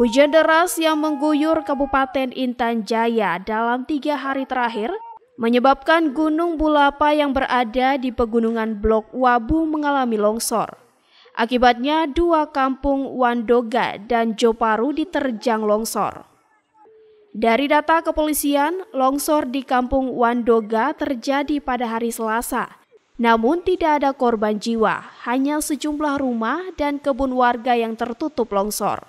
Hujan deras yang mengguyur Kabupaten Intan Jaya dalam 3 hari terakhir menyebabkan Gunung Bulapa yang berada di Pegunungan Blok Wabu mengalami longsor. Akibatnya 2 kampung Wandoga dan Joparu diterjang longsor. Dari data kepolisian, longsor di Kampung Wandoga terjadi pada hari Selasa. Namun tidak ada korban jiwa, hanya sejumlah rumah dan kebun warga yang tertutup longsor.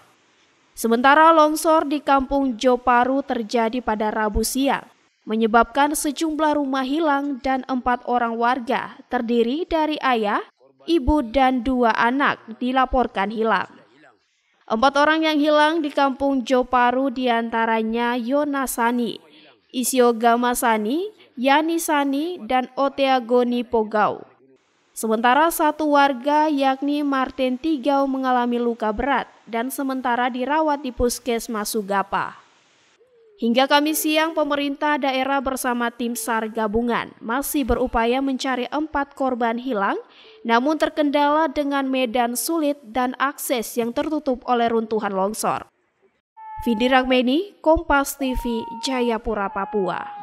Sementara longsor di Kampung Joparu terjadi pada Rabu siang, menyebabkan sejumlah rumah hilang dan 4 orang warga terdiri dari ayah, ibu dan 2 anak dilaporkan hilang. 4 orang yang hilang di Kampung Joparu diantaranya Yonas Sani, Isiogama Sani, Yanis Sani, dan Oteagoni Pogau. Sementara 1 warga yakni Marten Tigau mengalami luka berat dan sementara dirawat di Puskesmas Sugapa. Hingga Kamis siang, pemerintah daerah bersama tim SAR gabungan masih berupaya mencari 4 korban hilang, namun terkendala dengan medan sulit dan akses yang tertutup oleh runtuhan longsor. Vidirakmeni, Kompas TV, Jayapura, Papua.